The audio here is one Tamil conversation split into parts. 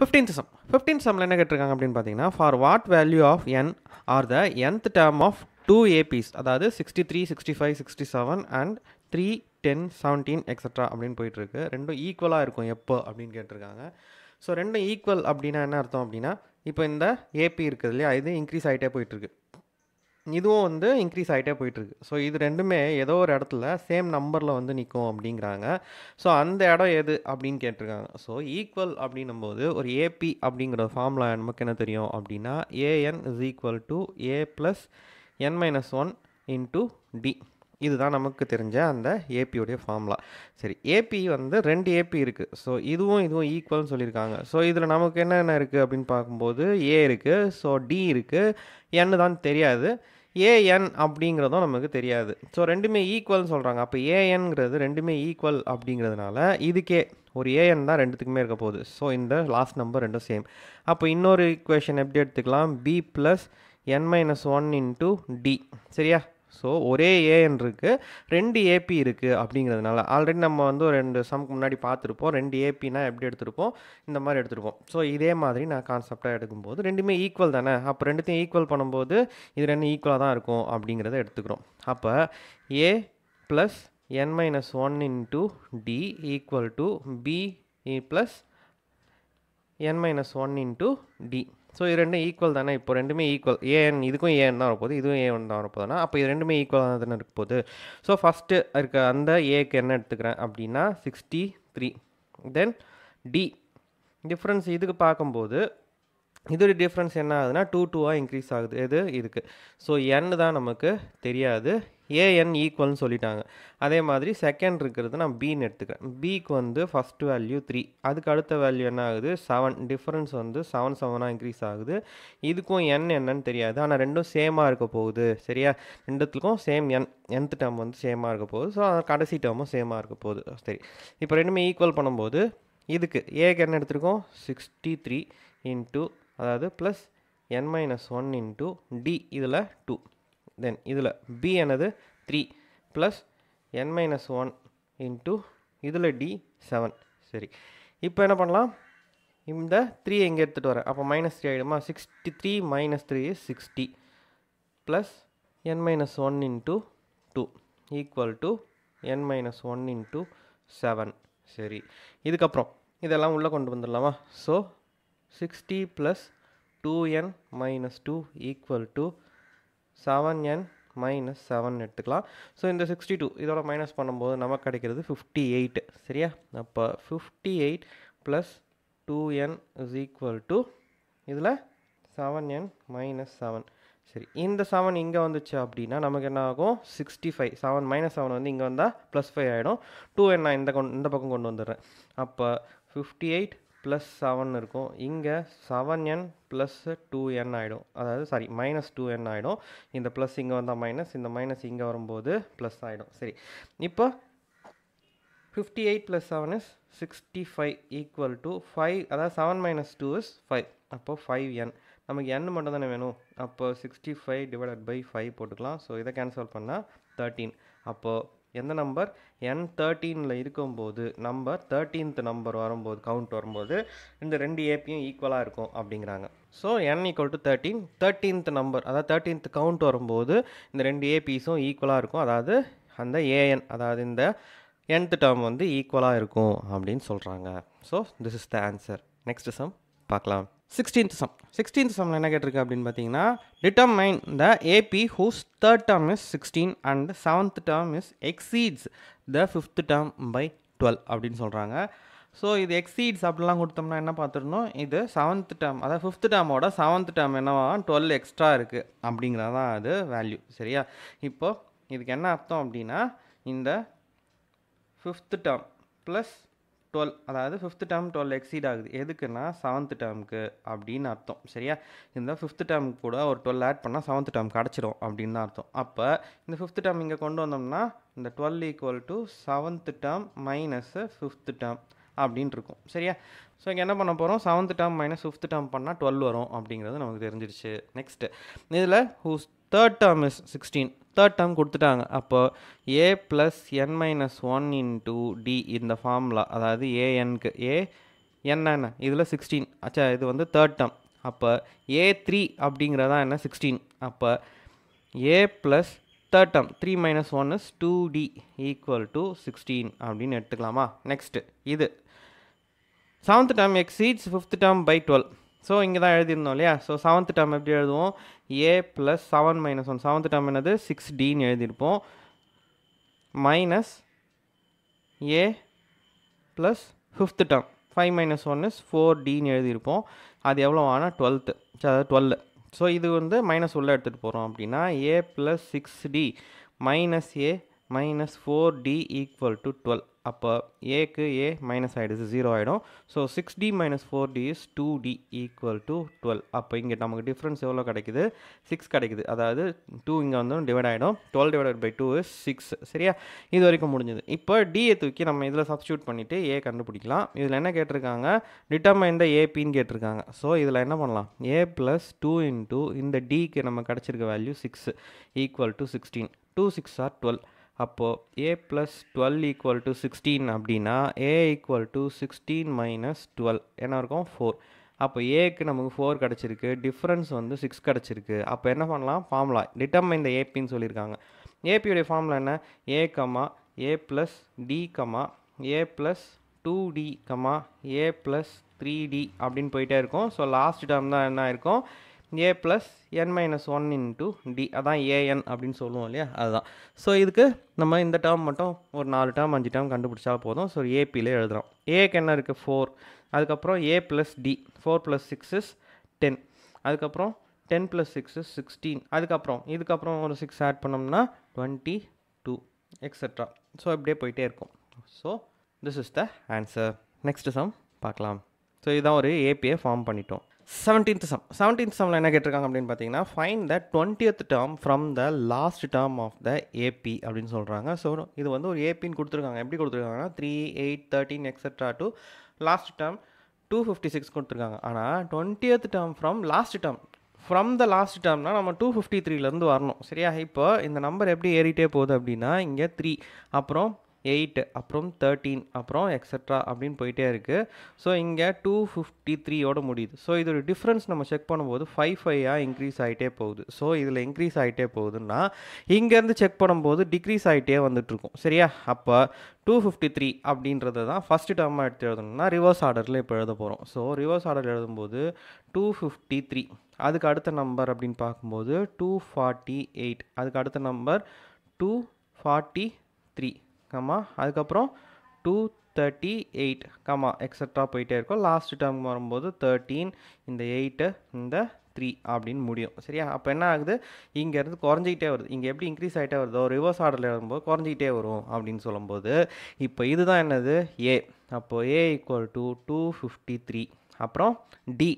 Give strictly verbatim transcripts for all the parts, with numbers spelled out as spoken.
fifteenth sum. fifteenth sum என்ன கேட்டிருக்காங்க அப்படினு பாத்தீங்கன்னா for what value of n are the nth term of two A Ps, அதாவது sixty-three, sixty-five, sixty-seven and three, ten, seventeen et cetera அப்படினு போயிட்டு இருக்கு. ரெண்டும் ஈக்குவலா இருக்கும் எப்போ அப்படினு கேட்டிருக்காங்க. சோ ரெண்டும் ஈக்குவல் அப்படினா என்ன அர்த்தம் அப்படினா இப்போ இந்த A P இருக்குது இல்லையா, இது இன்கிரீஸ் ஆயிட்டே போயிட்டு இருக்கு, இதுவும் வந்து இன்க்ரீஸ் ஆகிட்டே போயிட்டுருக்கு. ஸோ இது ரெண்டுமே ஏதோ ஒரு இடத்துல சேம் நம்பரில் வந்து நிற்கும் அப்படிங்கிறாங்க. ஸோ அந்த இடம் எது அப்படின்னு கேட்டிருக்காங்க. ஸோ ஈக்குவல் அப்படின்னும் போது ஒரு ஏபி அப்படிங்கிற ஃபார்முலா நமக்கு என்ன தெரியும் அப்படின்னா A N is equal to A plus N minus one into D, இதுதான் நமக்கு தெரிஞ்ச அந்த ஏபியோடைய ஃபார்முலா. சரி, ஏபி வந்து ரெண்டு ஏபி இருக்குது. ஸோ இதுவும் இதுவும் ஈக்குவல்னு சொல்லியிருக்காங்க. ஸோ இதில் நமக்கு என்னென்ன இருக்குது அப்படின்னு பார்க்கும்போது ஏ இருக்குது, ஸோ டி இருக்குது, என்னு தான் தெரியாது, ஏஎன் அப்படிங்கிறதும் நமக்கு தெரியாது. ஸோ ரெண்டுமே ஈக்குவல்னு சொல்கிறாங்க. அப்போ ஏஎன்ங்கிறது ரெண்டுமே ஈக்குவல் அப்படிங்கிறதுனால இதுக்கே ஒரு ஏஎன் தான் ரெண்டுத்துக்குமே இருக்க போகுது. ஸோ இந்த லாஸ்ட் நம்பர் ரெண்டும் சேம். அப்போ இன்னொரு ஈக்குவேஷன் எப்படி எடுத்துக்கலாம், பி ப்ளஸ் என் மைனஸ் ஒன் இன்ட்டு டி, சரியா? ஸோ ஒரே ஏஎன் இருக்குது, ரெண்டு ஏபி இருக்குது அப்படிங்கிறதுனால ஆல்ரெடி நம்ம வந்து ஒரு ரெண்டு சம்க்கு முன்னாடி பார்த்துருப்போம் ரெண்டு ஏபினா எப்படி எடுத்துருப்போம், இந்த மாதிரி எடுத்துருப்போம். ஸோ இதே மாதிரி நான் கான்செப்டாக எடுக்கும்போது ரெண்டுமே ஈக்குவல் தானே, அப்போ ரெண்டுத்தையும் ஈக்குவல் பண்ணும்போது இது ரெண்டும் ஈக்குவலாக தான் இருக்கும் அப்படிங்கிறத எடுத்துக்கிறோம். அப்போ A plus N minus one into D equal to B plus N minus one into D. So இது ரெண்டும் ஈக்குவல் தானே, இப்போ ரெண்டுமே ஈக்குவல், ஏஎன் இதுக்கும் ஏஎன் தான் வரப்போகுது, இதுவும் ஏஎன் தான் வரப்போதுனா அப்போ இது ரெண்டுமே ஈக்குவலாக தானே இருக்க போகுது. ஸோ ஃபஸ்ட்டு இருக்க அந்த ஏக்கு என்ன எடுத்துக்கிறேன் அப்படின்னா sixty three, then D difference இதுக்கு பார்க்கும்போது இதோட டிஃப்ரென்ஸ் என்ன ஆகுதுன்னா டூ டூவாக இன்க்ரீஸ் ஆகுது, எது இதுக்கு. ஸோ என் தான் நமக்கு தெரியாது, ஏஎன் ஈக்குவல்னு சொல்லிட்டாங்க. அதே மாதிரி செகண்ட் இருக்கிறது நான் பின்னு எடுத்துக்கிறேன், பிக்கு வந்து ஃபஸ்ட் வேல்யூ த்ரீ, அதுக்கு அடுத்த வேல்யூ என்ன ஆகுது செவன், டிஃப்ரென்ஸ் வந்து செவன் செவனாக இன்க்ரீஸ் ஆகுது, இதுக்கும் என் என்னன்னு தெரியாது, ஆனால் ரெண்டும் சேமாக இருக்க போகுது, சரியா? ரெண்டுத்துக்கும் சேம் என், என்த் டேர்ம் வந்து சேமாக இருக்க போகுது, ஸோ கடைசி டேர்மும் சேமாக இருக்க போகுது. சரி, இப்போ ரெண்டுமே ஈக்குவல் பண்ணும்போது இதுக்கு ஏக்கு என்ன எடுத்துருக்கோம் சிக்ஸ்டி த்ரீ இன்ட்டு அதாவது ப்ளஸ் என் மைனஸ் ஒன் இன்ட்டு டி, இதில் டூ, தென் இதில் பி என்னது த்ரீ ப்ளஸ் என் மைனஸ் ஒன் இன்ட்டு இதில் டி செவன். சரி, இப்போ என்ன பண்ணலாம், இந்த த்ரீ எங்கே எடுத்துகிட்டு வரேன், அப்போ மைனஸ் த்ரீ ஆகிடுமா, sixty three minus three sixty plus N minus one into two equal to N minus one into seven. சரி, இதுக்கப்புறம் இதெல்லாம் உள்ளே கொண்டு வந்துடலாமா. So sixty plus two N minus two equal to seven N minus seven எடுத்துக்கலாம். ஸோ இந்த சிக்ஸ்டி டூ இதோட மைனஸ் பண்ணும்போது நமக்கு கிடைக்கிறது ஃபிஃப்டி எயிட், சரியா? அப்போ fifty eight plus two N is equal to இதில் செவன் என் மைனஸ் செவன். சரி, இந்த செவன் இங்கே வந்துச்சு அப்படின்னா நமக்கு என்ன ஆகும் sixty five, seven minus seven வந்து இங்கே வந்தால் ப்ளஸ் ஃபைவ் ஆகிடும், டூ என் நான் இந்த கொண்டு இந்த பக்கம் கொண்டு வந்துடுறேன். அப்போ ஃபிஃப்டி எயிட் ப்ளஸ் செவன் இருக்கும், இங்கே seven N plus two N ஆகிடும், அதாவது சாரி மைனஸ் டூ என் ஆகிடும், இந்த ப்ளஸ் இங்கே வந்தால் மைனஸ், இந்த மைனஸ் இங்கே வரும்போது ப்ளஸ் ஆகிடும். சரி, இப்போ fifty eight plus seven is sixty five equal to five, அதாவது seven minus two is five, அப்போ ஃபைவ் என், நமக்கு என் மட்டும் தானே வேணும். அப்போ sixty five divided by five போட்டுக்கலாம். ஸோ இதை கேன்சல் பண்ணால் தேர்ட்டீன். அப்போது எந்த நம்பர் என் தேர்ட்டீனில் இருக்கும்போது நம்பர் தேர்ட்டீன்த் நம்பர் வரும்போது கவுண்ட் வரும்போது இந்த ரெண்டு ஏபியும் ஈக்குவலாக இருக்கும் அப்படிங்கிறாங்க. So N equal to thirteen, thirteenth number அதாவது தேர்ட்டீன்த் கவுண்ட் வரும்போது இந்த ரெண்டு ஏபிஸும் ஈக்குவலாக இருக்கும், அதாவது அந்த ஏஎன் அதாவது இந்த என்த் டேர்ம் வந்து ஈக்குவலாக இருக்கும் அப்படின்னு சொல்கிறாங்க. So this is the answer. Next sum பார்க்கலாம். Sixteenth sum. சிக்ஸ்டீன்த் சம்மில் என்ன கேட்டிருக்கு அப்படின்னு பார்த்தீங்கன்னா determine the AP whose third term is sixteen and seventh term is exceeds the fifth term by twelve அப்படின்னு சொல்கிறாங்க. ஸோ இது எக்ஸீட்ஸ் அப்படிலாம் கொடுத்தோம்னா என்ன பார்த்துருந்தோம், இது செவன்த் டேர்ம் அதாவது ஃபிஃப்த் டேர்மோட செவன்த் டேர்ம் என்னவா டுவெல் எக்ஸ்ட்ரா இருக்குது அப்படிங்கிறதான் அது வேல்யூ, சரியா? இப்போது இதுக்கு என்ன அர்த்தம் அப்படின்னா இந்த ஃபிஃப்த் டேர்ம் ப்ளஸ் டுவெல், அதாவது ஃபிஃப்த் டேர்ம் டுவெல் எக்ஸீட் ஆகுது, எதுக்குன்னா செவன்த் டேர்முக்கு அப்படின்னு அர்த்தம், சரியா? இந்த ஃபிஃப்த் டேர்முக்கு கூட ஒரு டுவெல் ஆட் பண்ணால் செவன்த் டேர்ம் கிடச்சிரும் அப்படின்னு தான் அர்த்தம். அப்போ இந்த ஃபிஃப்த் டேர்ம் இங்கே கொண்டு வந்தோம்னா இந்த twelve equal to seventh term minus fifth term அப்படின்னு இருக்கும், சரியா? ஸோ இங்கே என்ன பண்ண போகிறோம், seventh term minus fifth term பண்ணால் டுவெல் வரும் அப்படிங்கிறது நமக்கு தெரிஞ்சிருச்சு. நெக்ஸ்ட் இதில் whose third term is sixteen, third term கொடுத்துட்டாங்க. அப்போ A plus N minus one into D இந்த ஃபார்முலா, அதாவது ஏஎன்க்கு ஏ n இதுல sixteen அச்சா இது வந்து third term அப்ப a three அப்படிங்கறதா என்ன sixteen அப்ப a plus third term three minus one is two d equal to sixteen அப்படினு எடுத்துக்கலாமா next இது seventh term exceeds fifth term by twelve so இங்க தான் எழுதி இருந்தோம் இல்லையா so seventh term எப்படி எழுதுவோம் a plus seven minus one seventh term என்னது six d ன்னு எழுதி இருப்போம் minus a plus fifth term five minus one is four d ன்னு எழுதி இருப்போம் அது எவ்வளவு ஆனா twelfth twelve so இது வந்து minus உள்ள எடுத்துட்டு போறோம் அப்படினா a plus six d minus a minus four d equal to twelve அப்ப a க்கு a minus ஆயிடுது zero ஆயிடும் so six d minus four d is two d equal to twelve அப்ப இங்க நமக்கு டிஃபரன்ஸ் எவ்வளவு கிடைக்குது six கிடைக்குது அதாவது two இங்க வந்து டிவைட் ஆயிடும் twelve divided by two is six சரியா இது வரைக்கும் முடிஞ்சது இப்போ d ஏ தூக்கி நம்ம இதல சப்ஸ்டிட்யூட் பண்ணிட்டு a கண்டுபிடிக்கலாம் இதுல என்ன கேட்டிருக்காங்க determine the a p ன்னு கேட்டிருக்காங்க so இதல என்ன பண்ணலாம் a plus two into இந்த d க்கு நம்ம கிடைச்சிருக்க value six equal to sixteen two six are twelve அப்போ a plus twelve equal to sixteen அப்படினா a equal to sixteen minus twelve என்ன இருக்கும் four அப்போ a க்கு நமக்கு four கிடைச்சிருக்கு டிஃபரன்ஸ் வந்து six கிடைச்சிருக்கு அப்ப என்ன பண்ணலாம் ஃபார்முலா டிட்டர்மைன் தி ap ன்னு சொல்லிருக்காங்க ap உடைய ஃபார்முலா என்ன a, a plus d, a plus two d, a plus three d அப்படினு போயிட்டே இருக்கும் சோ லாஸ்ட் டேர்ம் தான் என்ன இருக்கும் a plus n minus one into d அதான் an அப்படினு சொல்லுவோம் இல்லையா அதுதான் சோ இதுக்கு நம்ம இந்த டேர்ம் மட்டும் ஒரு நாலு டேர்ம் அஞ்சு டேர்ம் கண்டுபிடிச்சா போதும் சோ ap ல எழுதுறோம் a க்கு என்ன இருக்கு four அதுக்கு அப்புறம் a plus d four plus six is ten அதுக்கு அப்புறம் ten plus six is sixteen அதுக்கு அப்புறம் இதுக்கு அப்புறம் ஒரு six ஆட் பண்ணோம்னா twenty-two etcetera சோ அப்படியே போயிட்டே இருக்கும் so this is the answer next sum பார்க்கலாம் சோ இதான் ஒரு ap ஐ ஃபார்ம் பண்ணிட்டோம் seventeenth sum seventeenth sumல என்ன கேட்டிருக்காங்க அப்படினு பாத்தீங்கன்னா find the twentieth term from the last term of the ap அப்படினு சொல்றாங்க சோ இது வந்து ஒரு ap ன்னு கொடுத்திருக்காங்க எப்படி கொடுத்திருக்காங்கன்னா three eight thirteen etcetera to last term two fifty-six கொடுத்திருக்காங்க ஆனா twentieth term from last term from the last term னா நம்ம two fifty-three ல இருந்து வரணும் சரியா இப்போ இந்த நம்பர் எப்படி ஏறிட்டே போகுது அப்படினா இங்க three அப்புறம் eight அப்புறம் thirteen அப்புறம் etcetera அப்படிን போயிட்டே இருக்கு சோ இங்க two fifty-three ஓட முடியுது சோ இதோட டிஃபரன்ஸ் நம்ம செக் பண்ணும்போது five five ஆ இன்கிரீஸ் ஆயிட்டே போகுது சோ இதுல இன்கிரீஸ் ஆயிட்டே போகுதுன்னா இங்க இருந்து செக் பண்ணும்போது டிக்ரீஸ் ஆயிட்டே வந்துட்டு இருக்கும் சரியா அப்ப two fifty-three அப்படின்றது தான் ஃபர்ஸ்ட் டேர்மா எடுத்து எழுதணும்னா ரிவர்ஸ் ஆர்டர்ல இப்ப எழுத போறோம் சோ ரிவர்ஸ் ஆர்டர்ல எழுதும்போது two fifty-three அதுக்கு அடுத்த நம்பர் அப்படிን பாக்கும்போது two forty-eight அதுக்கு அடுத்த நம்பர் two forty-three கமா அதுக்கு அப்புறம் two thirty-eight கமா etcetera போயிட்டே இருக்கும் லாஸ்ட் டேர்ம் வரும்போது thirteen இந்த eight இந்த three அப்படினு முடியும் சரியா அப்ப என்ன ஆகுது இங்க இருந்து குறஞ்சிட்டே வருது இங்க எப்படி இன்கிரீஸ் ஆயிட்டே வருதோ ரிவர்ஸ் ஆர்டர்ல வரும்போது குறஞ்சிட்டே வரும் அப்படினு சொல்லும்போது இப்போ இதுதான் என்னது a அப்போ a equal to two fifty-three அப்புறம் d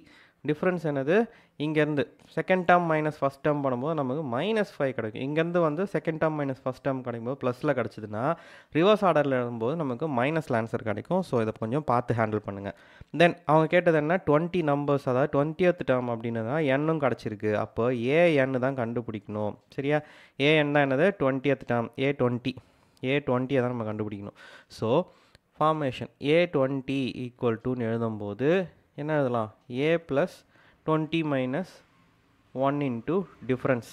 டிஃபரன்ஸ் என்னது இங்க இருந்து second term minus first term பண்ணும்போது நமக்கு minus five கிடைக்கும் இங்க இருந்து வந்து second term minus first term கிடைக்கும்போது பிளஸ்ல கிடைச்சதுனா ரிவர்ஸ் ஆர்டர்ல எழுதும்போது நமக்கு மைனஸ்ல ஆன்சர் கிடைக்கும் சோ இத கொஞ்சம் பார்த்து ஹேண்டில் பண்ணுங்க தென் அவங்க கேட்டது என்ன twenty நம்பர்ஸ் அதாவது twentieth டேர்ம் அப்படினா n ம் கிடைச்சிருக்கு அப்ப an தான் கண்டுபிடிக்கணும் சரியா an தான் என்னது twentieth டேர்m a twenty a twenty அத நம்ம கண்டுபிடிக்கணும் so formation a twenty equal to ன்னு எழுதும்போது என்ன எழுதலாம் a plus twenty minus one into difference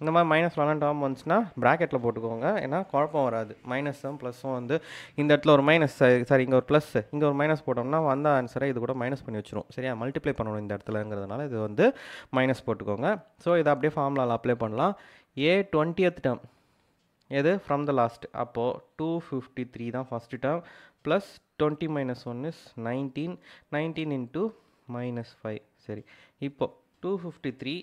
இந்த மாதிரி மைனஸ் ஒன் டேர்ம் வந்துச்சுன்னா ப்ராக்கெட்ல போட்டுக்கோங்க ஏன்னா குழப்பம் வராது மைனஸும் பிளஸும் வந்து இந்த இடத்துல ஒரு மைனஸ் சாரி இங்கே ஒரு ப்ளஸ் இங்கே ஒரு மைனஸ் போட்டோம்னா வந்த ஆன்சரை இது கூட மைனஸ் பண்ணி வச்சிரும் சரியா மல்டிப்ளை பண்ணணும் இந்த இடத்துலங்கிறதுனால இது வந்து மைனஸ் போட்டுக்கோங்க ஸோ இதை அப்படியே ஃபார்முலாவில் அப்ளை பண்ணலாம் ஏ டுவெண்ட்டியத் டேர்ம் எது ஃப்ரம் த லாஸ்ட் அப்போது டூ ஃபிஃப்டி த்ரீ தான் first term plus twenty minus one is nineteen nineteen into minus five சரி இப்போ two fifty-three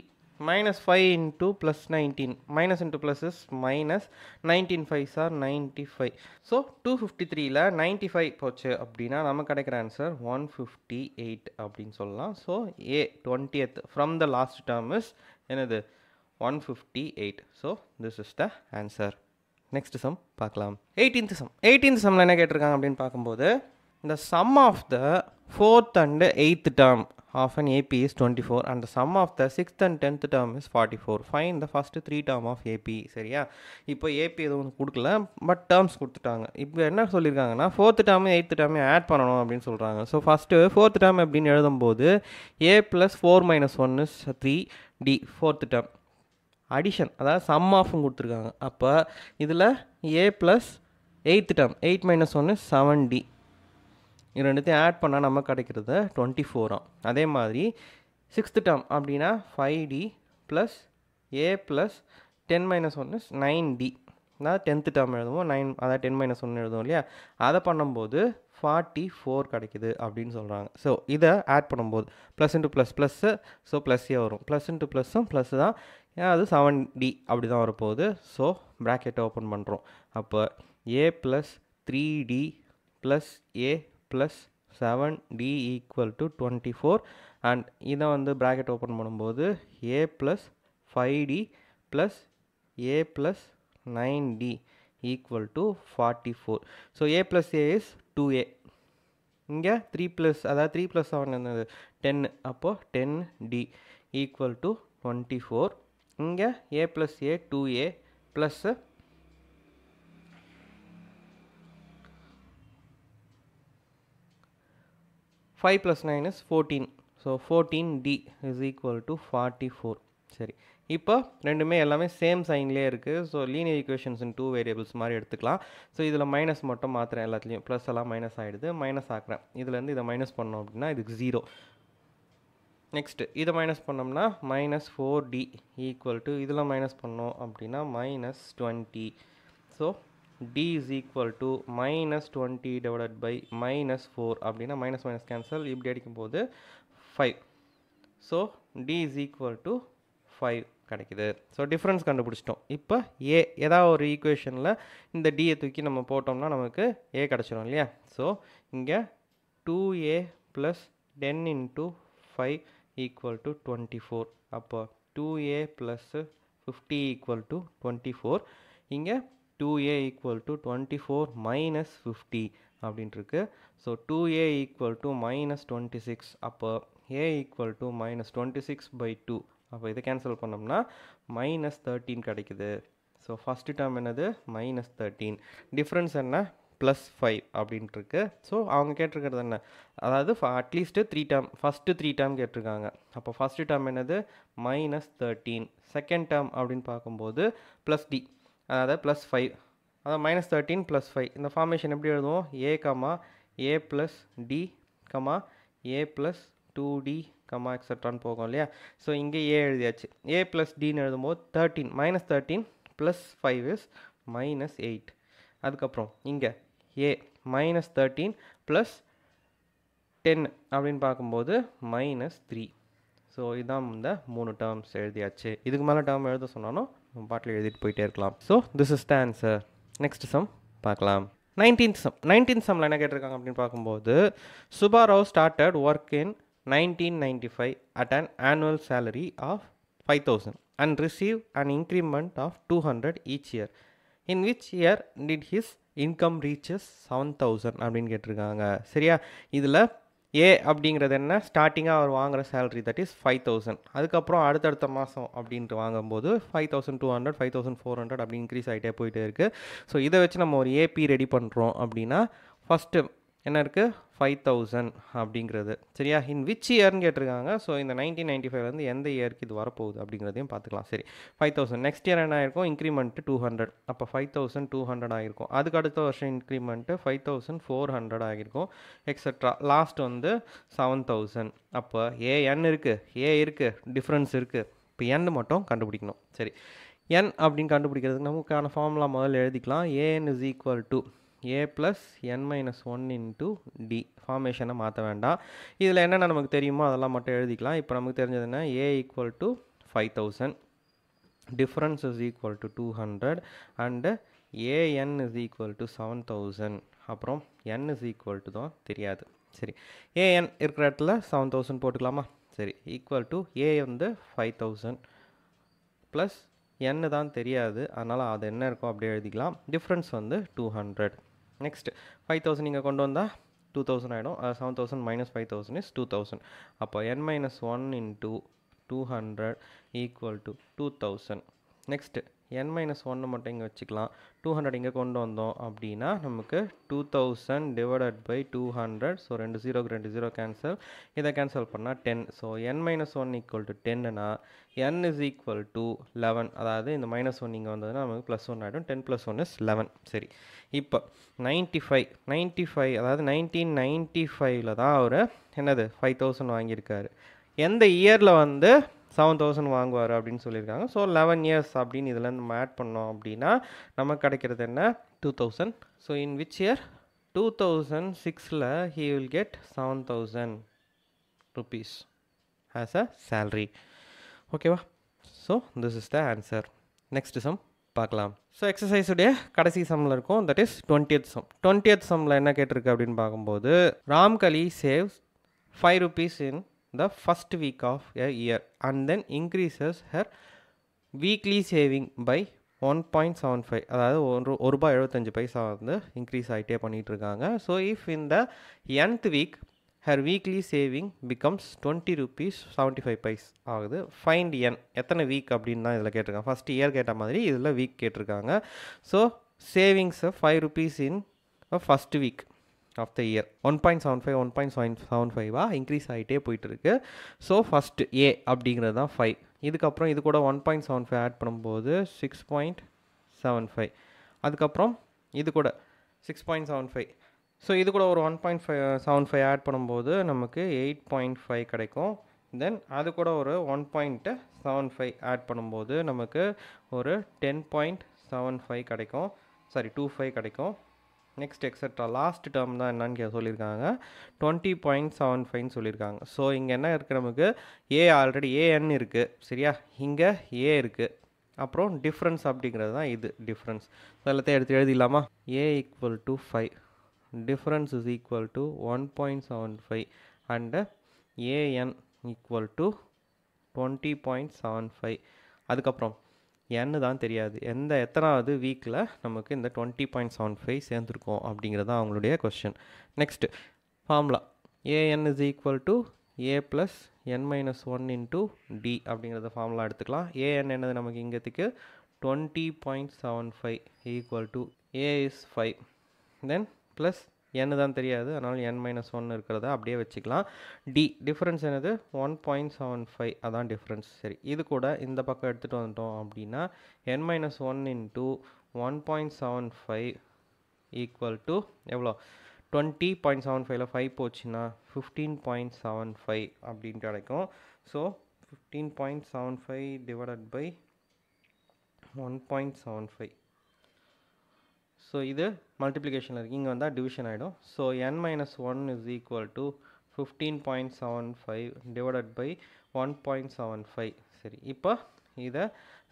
minus five into plus nineteen minus into plus is minus nineteen five are ninety-five so two fifty-three ல ninety-five போச்சு அப்படினா நமக்கு கிடைக்கிற ஆன்சர் one fifty-eight அப்படினு சொல்லலாம் so a twentieth from the last term is என்னது one fifty-eight so this is the answer next sum பார்க்கலாம் eighteenth sum eighteenth sumல என்ன கேட்டிருக்காங்க அப்படினு பாக்கும்போது the sum of the fourth and eighth term of an A P is twenty-four and the sum of the sixth and tenth term is forty-four. Find the first three term of A P. சரியா, இப்போ A P எதுவும் கொடுக்கல, பட் டேர்ம்ஸ் கொடுத்துட்டாங்க. இப்போ என்ன சொல்லியிருக்காங்கன்னா fourth term eighth term add பண்ணணும் அப்படினு சொல்றாங்க. சோ ஃபர்ஸ்ட் fourth term அப்படினு எழுதும்போது A plus four - one is three D fourth term addition, அதாவது sum of ம் கொடுத்திருக்காங்க. அப்ப இதுல A plus eighth term eight minus one is seven D. இது ரெண்டுத்தையும் ஆட் பண்ணால் நம்ம கிடைக்கிறது டுவெண்ட்டி ஃபோராம். அதே மாதிரி சிக்ஸ்த் டேர்ம் அப்படின்னா five D plus A plus ten minus ஒன்று நைன் டி. அதாவது டென்த்து டேர்ம் எழுதுவோம் நைன், அதாவது டென் மைனஸ் ஒன்று எழுதுவோம் இல்லையா, அதை பண்ணும்போது ஃபார்ட்டி ஃபோர் கிடைக்குது அப்படின்னு சொல்கிறாங்க. ஸோ இதை ஆட் பண்ணும்போது plus into plus plus, so ப்ளஸ்ஸே வரும், ப்ளஸ் இன்ட்டு ப்ளஸ்ஸும் ப்ளஸ் தான், அது செவன் டி அப்படி தான் வரப்போகுது. ஸோ ப்ராக்கெட்டை ஓப்பன் பண்ணுறோம். அப்போ A plus three D plus A plus seven D equal to twenty-four and இதை வந்து bracket open பண்ணும்போது A plus five D plus A plus nine D equal to forty-four. So A plus A is two A. இங்க three plus, அதாவது three plus seven என்னது ten, அப்போ ten D equal to twenty-four. இங்க A plus A two A plus five plus nine is fourteen. So fourteen D is equal to forty-four. சரி, இப்போ ரெண்டுமே எல்லாமே சேம் சைன்லேயே இருக்குது. So linear equations in two variables மாதிரி எடுத்துக்கலாம். ஸோ இதில் மைனஸ் மட்டும் மாத்திரம், எல்லாத்துலேயும் ப்ளஸ் எல்லாம் மைனஸ் ஆகிடுது. மைனஸ் ஆக்குறேன், இதுலேருந்து இதை மைனஸ் பண்ணோம் அப்படின்னா இதுக்கு ஜீரோ. நெக்ஸ்ட்டு இதை மைனஸ் பண்ணோம்னா minus four D equal to, இதில் மைனஸ் பண்ணோம் அப்படின்னா minus twenty. So D is equal to minus twenty divided by minus four. அப்படின்னா minus minus cancel, இப்படி அடிக்கும் போது five. So D is equal to five கிடைக்குது. ஸோ டிஃப்ரென்ஸ் கண்டுபிடிச்சிட்டோம். இப்போ A ஏதாவது ஒரு ஈக்குவேஷனில் இந்த D தூக்கி நம்ம போட்டோம்னா நமக்கு A கிடச்சிடும் இல்லையா. ஸோ இங்கே two A plus ten into five equal to twenty four. அப்போ two A plus fifty equal to twenty four. இங்கே two A equal to twenty-four minus fifty அப்படின்ட்டுருக்கு. So two A equal to minus twenty-six. அப்போ A equal to minus twenty-six by two. அப்போ இதை கேன்சல் பண்ணோம்னா minus thirteen கிடைக்குது. ஸோ ஃபஸ்ட்டு டேர்ம் என்னது minus thirteen. டிஃப்ரென்ஸ் என்ன ப்ளஸ் ஃபைவ் அப்படின்ட்டுருக்கு. ஸோ அவங்க கேட்டிருக்கிறது என்ன, அதாவது at least three term, first three term கேட்டிருக்காங்க. அப்போ ஃபஸ்ட்டு டேர்ம் என்னது மைனஸ் தேர்ட்டீன். செகண்ட் டேர்ம் அப்படின்னு பார்க்கும்போது ப்ளஸ் டி, அதாவது ப்ளஸ் ஃபைவ், அதாவது மைனஸ் தேர்ட்டீன் ப்ளஸ் ஃபைவ். இந்த ஃபார்மேஷன் எப்படி எழுதுவோம், A comma A plus D comma A plus two D comma எக்ஸட்ரான்னு போகும் இல்லையா. ஸோ இங்கே ஏ எழுதியாச்சு. ஏ ப்ளஸ் டின்னு எழுதும்போது thirteen minus thirteen plus five is minus eight. அதுக்கப்புறம் இங்கே A minus thirteen plus ten அப்படின்னு பார்க்கும்போது மைனஸ் த்ரீ. ஸோ இதுதான் இந்த மூணு டேர்ம்ஸ் எழுதியாச்சு. இதுக்கு மேலே டேர்ம் எழுத சொன்னாலும் பாட்டில் எழுதிட்டு போயிட்டே இருக்கலாம். So this is the answer. Next sum பார்க்கலாம். Nineteenth sum. நைன்டீன் சம்மில் என்ன கேட்டிருக்காங்க அப்படின்னு பார்க்கும்போது, Subbarao started work in nineteen ninety five at an annual salary of five thousand and receive and increment of two hundred each year. In which year did his income reaches seven thousand அப்படின்னு கேட்டிருக்காங்க. சரியா, இதில் ஏ அப்படிங்கிறது என்ன, ஸ்டார்டிங்காக அவர் வாங்குகிற salary that is five thousand. அதுக்கப்புறம் அடுத்தடுத்த மாதம் அப்படின்ட்டு வாங்கும்போது five thousand two hundred five thousand four hundred அப்படி இன்க்ரீஸ் ஆகிட்டே போயிட்டே இருக்குது. ஸோ இதை வச்சு நம்ம ஒரு ஏபி ரெடி பண்ணுறோம் அப்படின்னா ஃபஸ்ட்டு என்ன இருக்குது ஃபைவ் தௌசண்ட் அப்படிங்கிறது. சரியா, இன் விச் இயர்னு கேட்டிருக்காங்க. ஸோ இந்த நைன்டீன் நைன்டி ஃபைவ்லேருந்து எந்த இயருக்கு இது வரப்போகுது அப்படிங்கிறதையும் பார்த்துக்கலாம். சரி, ஃபைவ் தௌசண்ட் நெக்ஸ்ட் இயர் என்ன ஆயிருக்கும், இன்க்ரிமெண்ட்டு டூ ஹண்ட்ரட். அப்போ ஃபைவ் தௌசண்ட் டூ ஹண்ட்ரட் ஆகிருக்கும். அதுக்கு அடுத்த வருஷம் increment five thousand four hundred ஆகிருக்கும் எக்ஸட்ரா. லாஸ்ட் வந்து செவன் தௌசண்ட். அப்போ ஏ என் இருக்குது, ஏ இருக்குது, டிஃப்ரென்ஸ் இருக்குது. இப்போ என் மட்டும் கண்டுபிடிக்கணும். சரி, என் அப்படின்னு கண்டுபிடிக்கிறதுக்கு நமக்கான ஃபார்முலா முதல்ல எழுதிக்கலாம். A N is equal to A plus n minus one into D. ஃபார்மேஷனை மாற்ற வேண்டாம். இதில் என்னென்ன நமக்கு தெரியுமோ அதெல்லாம் மட்டும் எழுதிக்கலாம். இப்போ நமக்கு தெரிஞ்சதுன்னா A equal to five thousand, difference is equal to two hundred and A N is equal to seven thousand. அப்புறம் n இஸ் ஈக்குவல் டு தான் தெரியாது. சரி, ஏஎன் இருக்கிற இடத்துல செவன் தௌசண்ட் போட்டுக்கலாமா. சரி, ஈக்குவல் டு ஏ வந்து ஃபைவ் தௌசண்ட் ப்ளஸ் என்ன தான் தெரியாது, அதனால் அது என்ன இருக்கோ அப்படியே எழுதிக்கலாம். டிஃப்ரென்ஸ் வந்து two hundred. Next five thousand இங்கே கொண்டு வந்தால் two thousand ஆயிடும். seven thousand minus five thousand is two thousand. அப்போ n minus one into two hundred equal to two thousand. Next n minus one மட்டும் இங்க வச்சுக்கலாம். two hundred இங்க கொண்டு வந்தோம் அப்படினா நமக்கு two thousand divided by two hundred. So ரெண்டு zero க்கு ரெண்டு zero cancel. இத cancel பண்ணா ten. So n minus one equal to ten னா n is equal to eleven. அதாவது இந்த minus one இங்க வந்ததுனா நமக்கு plus one ஆயிடும். ten plus one is eleven. சரி. இப்போ ninety-five. ninety-five அதாவது nineteen ninety-five ல தான் அவரு என்னது five thousand வாங்கி இருக்காரு. எந்த இயர்ல வந்து seven thousand வாங்குவார் அப்படினு சொல்லிருக்காங்க. So eleven years அப்படினு இதல மேட் பண்ணோம் அப்படினா நமக்கு கிடைக்கிறது என்ன two thousand. So in which year two thousand six ல he will get seven thousand rupees as a salary. Okay va. So this is the answer. Next sum பார்க்கலாம். So exercise உடைய கடைசி sumல இருக்கும், that is twentieth sum. twentieth sumல என்ன கேட்டிருக்கு அப்படினு பாக்கும்போது Ramkali saves five rupees in the first week of a year and then increases her weekly saving by one point seven five. அதாவது one rupees seventy-five paisa வந்து increase ஆயிட்டே பண்ணிட்டு இருக்காங்க. So if in the nth week her weekly saving becomes twenty rupees seventy-five paisa ஆகுது. Find n. எத்தனை week அப்படினா இதல கேட்டிருக்காங்க. First year கேட்ட மாதிரி இதல week கேட்டிருக்காங்க. So savings five rupees in the first week of the year one point seven five one point seven five increase ஆயிட்டே போயிட்டு இருக்கு. So first a அப்படிங்கிறது தான் five. இதுக்கு அப்புறம் இது கூட one point seven five add பண்ணும்போது six point seven five. அதுக்கு அப்புறம் இது கூட six point seven five. So இது கூட ஒரு one point seven five add பண்ணும்போது நமக்கு eight point five கிடைக்கும். Then அது கூட ஒரு one point seven five add பண்ணும்போது நமக்கு ஒரு ten point seven five கிடைக்கும். சாரி twenty-five கிடைக்கும். Next etcetera last term தான் என்னன்னு சொல்லியிருக்காங்க twenty point seven five னு சொல்லியிருக்காங்க. ஸோ இங்கே என்ன இருக்குது நமக்கு ஏ ஆல்ரெடி ஏஎன் இருக்குது சரியா, இங்கே ஏ இருக்குது. அப்புறம் டிஃப்ரென்ஸ் அப்படிங்கிறது தான் இது டிஃப்ரென்ஸ். எல்லாத்தையும் எடுத்து எழுதிடலாமா? ஏ equal to five, difference is equal to one point seven five and AN equal to twenty point seven five. அதுக்கப்புறம் என்ன தான் தெரியாது எந்த எத்தனாவது வீக்கில் நமக்கு இந்த டுவெண்ட்டி பாயிண்ட் செவன் ஃபைவ் சேர்ந்துருக்கோம் அப்படிங்கிறது தான் அவங்களுடைய question. Next formula AN is equal to A plus N minus one into D அப்படிங்கிறத ஃபார்முலா எடுத்துக்கலாம். ஏஎன் என்னது நமக்கு இங்கத்துக்கு twenty point seven five equal to A is five, then plus என்ன தான் தெரியாது அதனால் என் மைனஸ் ஒன்று இருக்கிறத அப்படியே வச்சுக்கலாம். டி டிஃப்ரென்ஸ் என்னது ஒன் பாயிண்ட் செவன் ஃபைவ் அதான் டிஃப்ரென்ஸ். சரி இது கூட இந்த பக்கம் எடுத்துகிட்டு வந்துட்டோம் அப்படின்னா என் minus one into one point seven five equal to எவ்வளோ டுவெண்ட்டி பாயிண்ட் செவன் ஃபைவ்ல ஃபைவ் போச்சுன்னா ஃபிஃப்டீன் பாயிண்ட் செவன் ஃபைவ் அப்படின்னு கிடைக்கும். So fifteen point seven five divided by one point seven five. So இது மல்டிப்ளிகேஷனில் இருக்குது, இங்கே வந்தால் டிவிஷன் ஆகிடும். So N minus one is equal to fifteen point seven five divided by one point seven five. சரி இப்போ இதை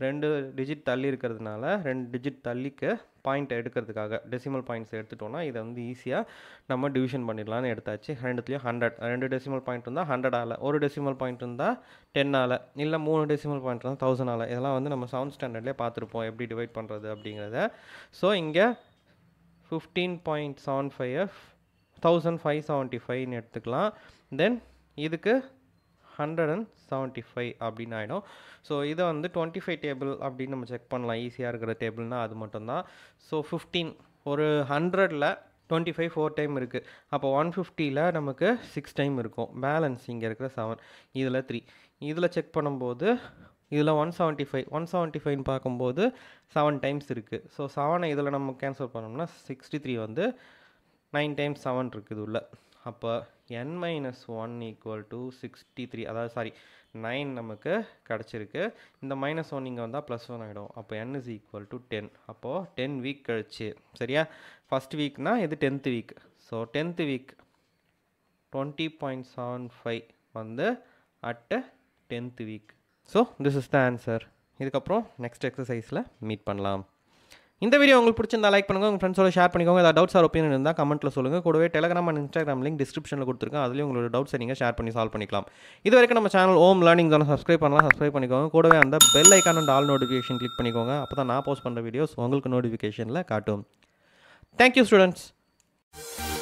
ரெண்டு டிஜிட் தள்ளி இருக்கிறதுனால ரெண்டு டிஜிட் தள்ளிக்கு பாயிண்ட் எடுக்கிறதுக்காக டெசிமல் பாயிண்ட்ஸ் எடுத்துட்டோன்னா இதை வந்து ஈஸியாக நம்ம டிவிஷன் பண்ணிடலான்னு எடுத்தாச்சு. ரெண்டுத்துலேயும் ஹண்ட்ரட், ரெண்டு டெசிமல் பாயிண்ட் இருந்தால் ஹண்ட்ரட் ஆல, ஒரு டெசிமல் பாயிண்ட் இருந்தால் டென் ஆல, இல்லை மூணு டெசிமல் பாயிண்ட் இருந்தால் தௌசண்ட் ஆல. இதெல்லாம் வந்து நம்ம செவன்த் ஸ்டாண்டர்ட்லேயே பார்த்துருப்போம் எப்படி டிவைட் பண்ணுறது அப்படிங்கிறத. ஸோ இங்கே fifteen point seven five thousand five seventy ஃபைவ்னு எடுத்துக்கலாம். தென் இதுக்கு ஹண்ட்ரட் அண்ட் செவன்ட்டி ஃபைவ் அப்படின்னு ஆகிடும். ஸோ இதை வந்து டுவெண்ட்டி ஃபைவ் டேபிள் அப்படின்னு நம்ம செக் பண்ணலாம். ஈஸியாக இருக்கிற டேபிள்னால் அது மட்டும்தான். ஸோ ஃபிஃப்டீன் ஒரு ஹண்ட்ரடில் டுவெண்ட்டி ஃபைவ் ஃபோர் டைம் இருக்குது, அப்போ ஒன் ஃபிஃப்டியில் நமக்கு சிக்ஸ் டைம் இருக்கும். பேலன்ஸ் இங்கே இருக்கிற செவன், இதில் த்ரீ. இதில் செக் பண்ணும்போது இதில் one seventy five one seventy ஃபைவ்னு பார்க்கும்போது செவன் டைம்ஸ் இருக்குது. ஸோ செவனை இதில் நம்ம கேன்சல் பண்ணோம்னா சிக்ஸ்டி த்ரீ வந்து நைன் டைம்ஸ் செவன் இருக்குது உள்ள. அப்போ n minus one equal to sixty-three, அதாவது சாரி நைன் நமக்கு கிடச்சிருக்கு. இந்த மைனஸ் ஒன் இங்கே வந்தால் ப்ளஸ் ஒன் ஆகிடும். அப்போ n is equal to ten. அப்போது டென் வீக் கழிச்சு சரியா, ஃபஸ்ட் வீக்னா இது டென்த்து வீக். ஸோ tenth week twenty point seven five வந்து at tenth week. So this is the answer. இதுக்கப்புறம் நெக்ஸ்ட் எக்ஸசைஸில் மீட் பண்ணலாம். இந்த வீடியோ உங்களுக்கு பிடிச்சிருந்தா லைக் பண்ணுங்கள், உங்கள் ஃப்ரெண்ட்ஸோட ஷேர் பண்ணிக்கோங்க. ஏதாவது டவுட்ஸ் ஆர் ஒப்பீனியன் இருந்தால் கமெண்ட்டில் சொல்லுங்கள். கூடவே டெலிகிராம் அண்ட் இன்ஸ்டாகிராம் லிங்க் டிஸ்கிரிப்ஷனில் கொடுத்துருக்கேன், அதுலேயும் உங்களோட டவுட்ஸை நீங்கள் ஷேர் பண்ணி சால்வ் பண்ணிக்கலாம். இது வரைக்கும் நம்ம channel Om learning zone subscribe பண்ணலாம், சப்ஸ்கிரைப் பண்ணிக்கோங்க. கூடவே அந்த bell icon and all notification click பண்ணிக்கோங்க. அப்போ தான் நான் போஸ்ட் பண்ணுற வீடியோஸ் உங்களுக்கு நோட்டிஃபிகேஷனில் காட்டும். Thank you students.